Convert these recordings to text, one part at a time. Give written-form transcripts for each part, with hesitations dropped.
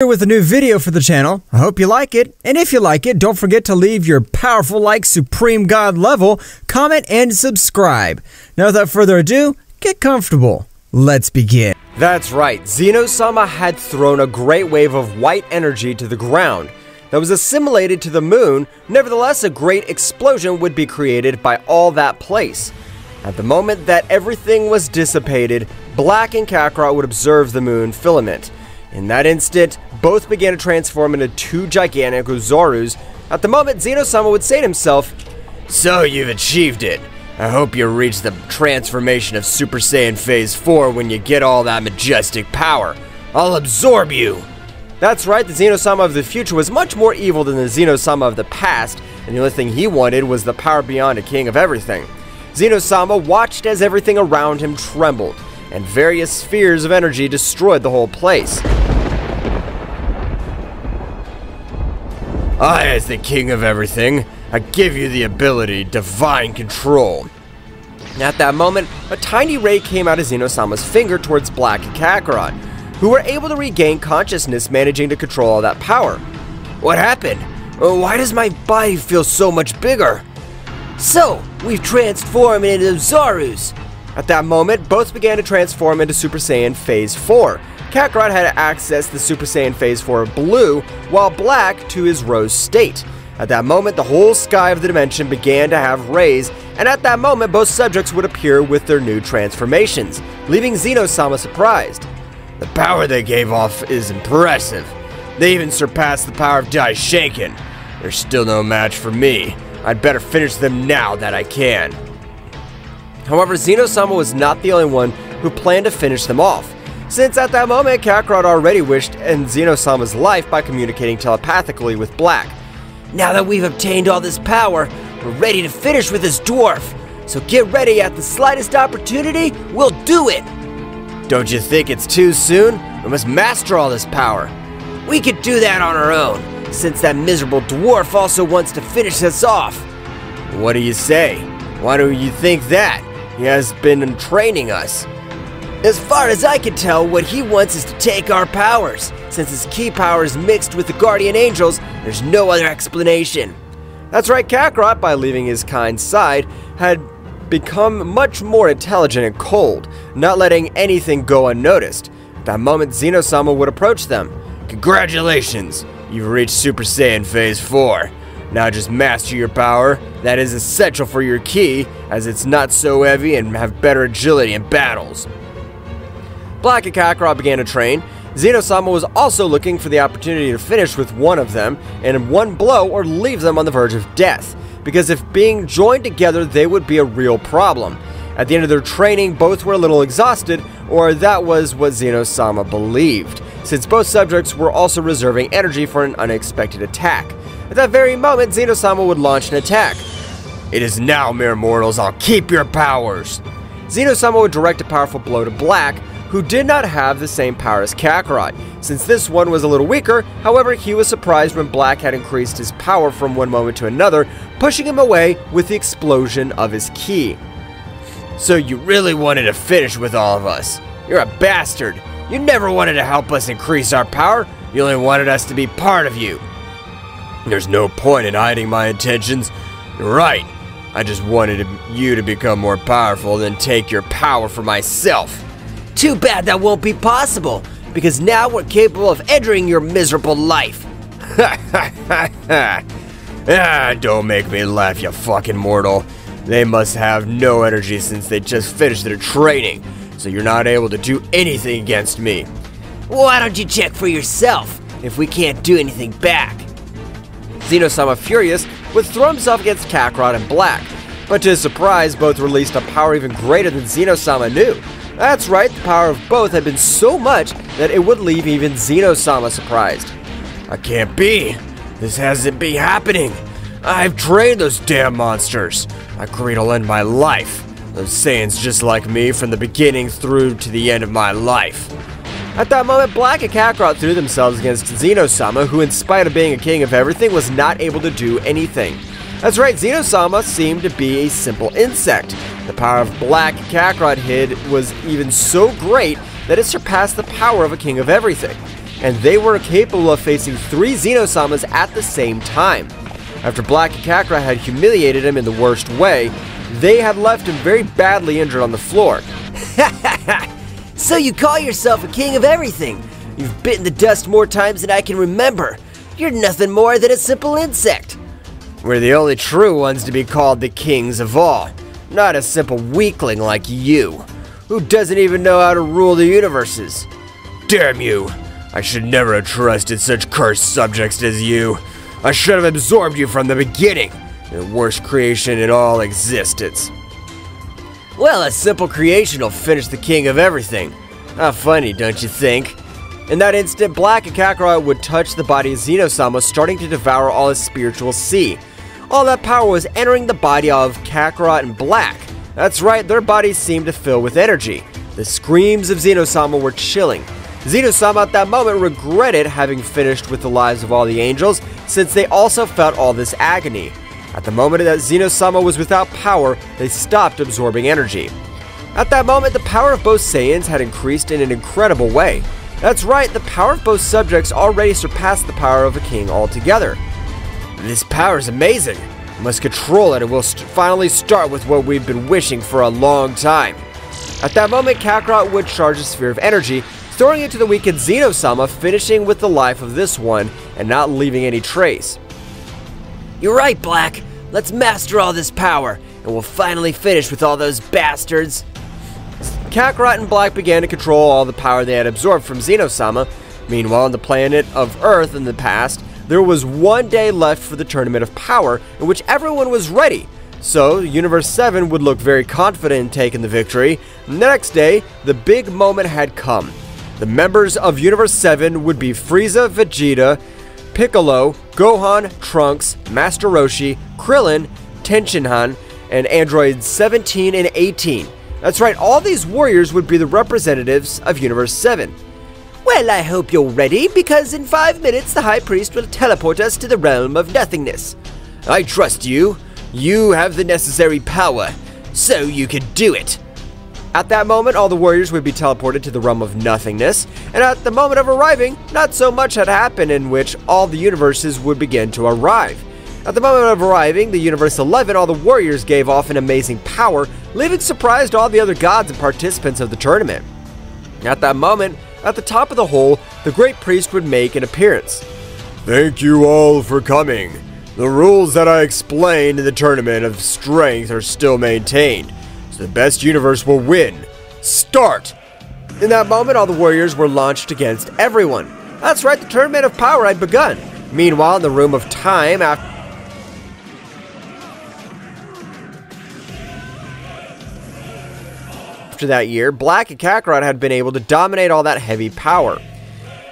Here with a new video for the channel. I hope you like it, and if you like it, don't forget to leave your powerful like supreme god level comment and subscribe. Now without further ado, get comfortable. Let's begin. That's right, Zeno-sama had thrown a great wave of white energy to the ground that was assimilated to the moon. Nevertheless, a great explosion would be created by all that place. At the moment that everything was dissipated, Black and Kakarot would observe the moon filament. In that instant, both began to transform into two gigantic Uzarus. At the moment, Zeno-sama would say to himself, "So you've achieved it. I hope you reach the transformation of Super Saiyan Phase 4 when you get all that majestic power. I'll absorb you." That's right, the Zeno-sama of the future was much more evil than the Zeno-sama of the past, and the only thing he wanted was the power beyond a king of everything. Zeno-sama watched as everything around him trembled, and various spheres of energy destroyed the whole place. "I, as the king of everything, I give you the ability, divine control." And at that moment, a tiny ray came out of Zeno-sama's finger towards Black and Kakarot, who were able to regain consciousness, managing to control all that power. "What happened? Why does my body feel so much bigger?" "So, we've transformed into Zarus." At that moment, both began to transform into Super Saiyan Phase 4. Kakarot had to access the Super Saiyan Phase 4 blue, while Black to his rose state. At that moment, the whole sky of the dimension began to have rays, and at that moment, both subjects would appear with their new transformations, leaving Zeno-sama surprised. "The power they gave off is impressive. They even surpassed the power of Daishinkan. They're still no match for me. I'd better finish them now that I can." However, Zeno-sama was not the only one who planned to finish them off, since at that moment Kakarot already wished to end Zeno-sama's life by communicating telepathically with Black. "Now that we've obtained all this power, we're ready to finish with this dwarf. So get ready, at the slightest opportunity, we'll do it." "Don't you think it's too soon? We must master all this power." "We could do that on our own, since that miserable dwarf also wants to finish us off." "What do you say? Why do you think that? He has been training us." "As far as I can tell, what he wants is to take our powers. Since his key power is mixed with the Guardian Angels, there's no other explanation." That's right, Kakarot, by leaving his kind side, had become much more intelligent and cold, not letting anything go unnoticed. At that moment, Zeno-sama would approach them. "Congratulations, you've reached Super Saiyan Phase 4. Now just master your power, that is essential for your ki, as it's not so heavy and have better agility in battles." Black and Kakarot began to train. Zeno-sama was also looking for the opportunity to finish with one of them in one blow or leave them on the verge of death, because if being joined together they would be a real problem. At the end of their training, both were a little exhausted, or that was what Zeno-sama believed, since both subjects were also reserving energy for an unexpected attack. At that very moment, Zeno-sama would launch an attack. "It is now, mere mortals, I'll keep your powers." Zeno-sama would direct a powerful blow to Black, who did not have the same power as Kakarot, since this one was a little weaker. However, he was surprised when Black had increased his power from one moment to another, pushing him away with the explosion of his ki. "So you really wanted to finish with all of us? You're a bastard. You never wanted to help us increase our power, you only wanted us to be part of you." "There's no point in hiding my intentions. You're right. I just wanted you to become more powerful than take your power for myself." "Too bad that won't be possible, because now we're capable of entering your miserable life." "Ha ha ha ha. Ah, don't make me laugh, you fucking mortal. They must have no energy since they just finished their training, so you're not able to do anything against me." "Why don't you check for yourself, if we can't do anything back?" Zeno-sama, furious, would throw himself against Kakarot and Black, but to his surprise, both released a power even greater than Zeno-sama knew. That's right, the power of both had been so much that it would leave even Zeno-sama surprised. "I can't be. This hasn't been happening. I've trained those damn monsters. I agreed to end my life. Those Saiyans just like me from the beginning through to the end of my life." At that moment, Black and Kakarot threw themselves against Zeno-sama, who in spite of being a king of everything was not able to do anything. That's right, Zeno-sama seemed to be a simple insect. The power of Black and Kakarot hid was even so great that it surpassed the power of a king of everything. and they were capable of facing 3 Zeno-samas at the same time. After Black and Kakarot had humiliated him in the worst way, they had left him very badly injured on the floor. So you call yourself a king of everything? You've bitten the dust more times than I can remember. You're nothing more than a simple insect. We're the only true ones to be called the kings of all, not a simple weakling like you, who doesn't even know how to rule the universes. Damn you! I should never have trusted such cursed subjects as you. I should have absorbed you from the beginning, the worst creation in all existence. Well, a simple creation will finish the king of everything. How funny, don't you think? In that instant, Black and Kakarot would touch the body of Zeno-sama, starting to devour all his spiritual chi. All that power was entering the body of Kakarot and Black. That's right, their bodies seemed to fill with energy. The screams of Zeno-sama were chilling. Zeno-sama at that moment regretted having finished with the lives of all the angels, since they also felt all this agony. At the moment that Zeno-sama was without power, they stopped absorbing energy. At that moment, the power of both Saiyans had increased in an incredible way. That's right, the power of both subjects already surpassed the power of a king altogether. This power is amazing. We must control it and we'll finally start with what we've been wishing for a long time. At that moment, Kakarot would charge a sphere of energy, throwing it to the weakened Zeno-sama, finishing with the life of this one and not leaving any trace. You're right, Black. Let's master all this power, and we'll finally finish with all those bastards. Kakarot and Black began to control all the power they had absorbed from Zeno-sama. Meanwhile, on the planet of Earth in the past, there was one day left for the Tournament of Power, in which everyone was ready. So, Universe 7 would look very confident in taking the victory. The next day, the big moment had come. The members of Universe 7 would be Frieza, Vegeta, Piccolo, Gohan, Trunks, Master Roshi, Krillin, Tenshinhan, and Androids 17 and 18. That's right, all these warriors would be the representatives of Universe 7. Well, I hope you're ready, because in 5 minutes the High Priest will teleport us to the Realm of Nothingness. I trust you. You have the necessary power, so you can do it. At that moment, all the warriors would be teleported to the Realm of Nothingness, and at the moment of arriving, not so much had happened, in which all the universes would begin to arrive. At the moment of arriving, the Universe 11, all the warriors gave off an amazing power, leaving surprised all the other gods and participants of the tournament. At that moment, at the top of the hole, the Great Priest would make an appearance. Thank you all for coming. The rules that I explained in the Tournament of Strength are still maintained, so the best universe will win. Start! In that moment, all the warriors were launched against everyone. That's right, the Tournament of Power had begun. Meanwhile, in the Room of Time, after that year, Black and Kakarot had been able to dominate all that heavy power.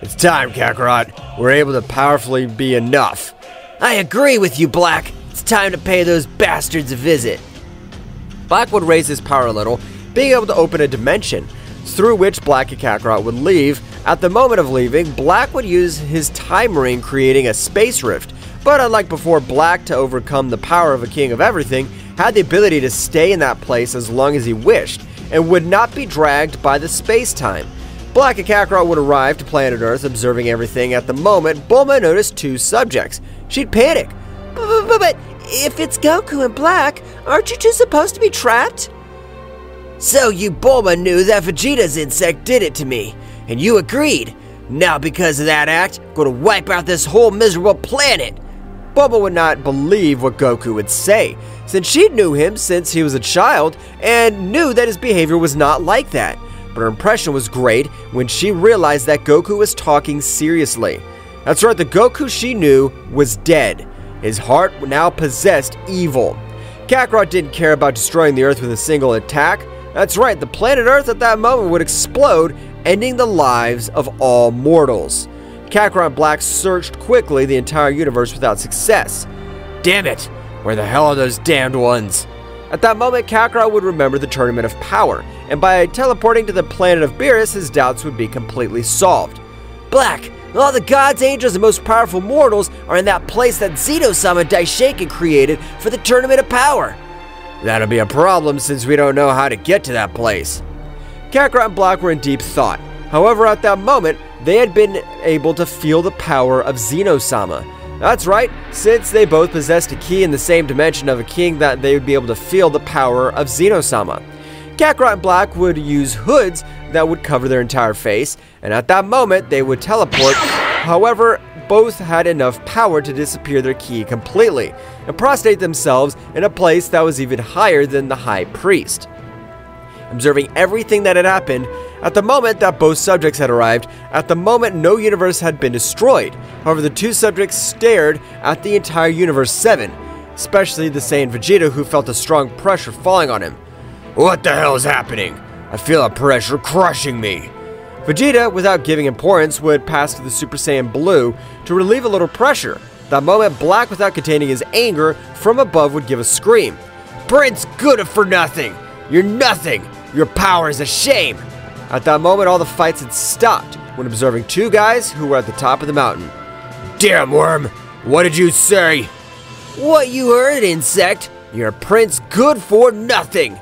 It's time, Kakarot. We're able to powerfully be enough. I agree with you, Black. It's time to pay those bastards a visit. Black would raise his power a little, being able to open a dimension, through which Black and Kakarot would leave. At the moment of leaving, Black would use his time ring, creating a space rift. But unlike before, Black, to overcome the power of a king of everything, had the ability to stay in that place as long as he wished, and would not be dragged by the space-time. Black and Kakarot would arrive to planet Earth, observing everything. At the moment, Bulma noticed 2 subjects. She'd panic. But if it's Goku and Black, aren't you two supposed to be trapped? So you Bulma knew that Vegeta's insect did it to me, and you agreed. Now because of that act, I'm going to wipe out this whole miserable planet. Bulma would not believe what Goku would say, since she knew him since he was a child and knew that his behavior was not like that. But her impression was great when she realized that Goku was talking seriously. That's right, the Goku she knew was dead. His heart now possessed evil. Kakarot didn't care about destroying the Earth with a single attack. That's right, the planet Earth at that moment would explode, ending the lives of all mortals. Kakarot and Black searched quickly the entire universe without success. Damn it! Where the hell are those damned ones? At that moment, Kakarot would remember the Tournament of Power, and by teleporting to the planet of Beerus, his doubts would be completely solved. Black, all the gods, angels, and most powerful mortals are in that place that Zeno-sama Daishinkan created for the Tournament of Power. That'll be a problem since we don't know how to get to that place. Kakarot and Black were in deep thought. However, at that moment, they had been able to feel the power of Zeno-sama. That's right, since they both possessed a key in the same dimension of a king, that they would be able to feel the power of Zeno-sama. Kakarot and Black would use hoods that would cover their entire face, and at that moment they would teleport. However, both had enough power to disappear their ki completely and prostrate themselves in a place that was even higher than the High Priest. Observing everything that had happened, at the moment that both subjects had arrived, at the moment no universe had been destroyed. However, the two subjects stared at the entire Universe 7, especially the Saiyan Vegeta, who felt a strong pressure falling on him. "What the hell is happening? I feel a pressure crushing me." Vegeta, without giving importance, would pass to the Super Saiyan Blue to relieve a little pressure. That moment, Black, without containing his anger, from above would give a scream. "Prince Good for Nothing! You're nothing! Your power is a shame!" At that moment, all the fights had stopped when observing two guys who were at the top of the mountain. "Damn worm! What did you say?" "What you heard, insect! You're Prince Good for Nothing!"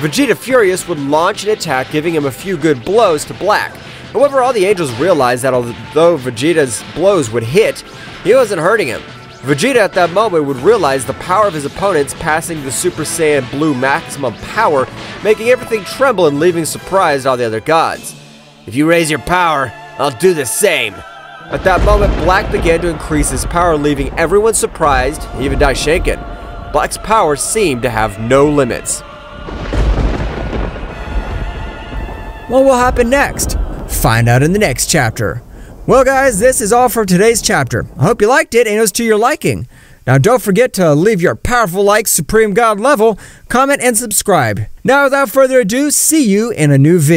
Vegeta, furious, would launch an attack, giving him a few good blows to Black. However, all the angels realized that although Vegeta's blows would hit, he wasn't hurting him. Vegeta at that moment would realize the power of his opponents, passing the Super Saiyan Blue maximum power, making everything tremble and leaving surprised all the other gods. "If you raise your power, I'll do the same." At that moment, Black began to increase his power, leaving everyone surprised, even Daishinkan. Black's power seemed to have no limits. What will happen next? Find out in the next chapter. Well guys, this is all for today's chapter. I hope you liked it and it was to your liking. Now don't forget to leave your powerful like, supreme god level, comment, and subscribe. Now without further ado, see you in a new video.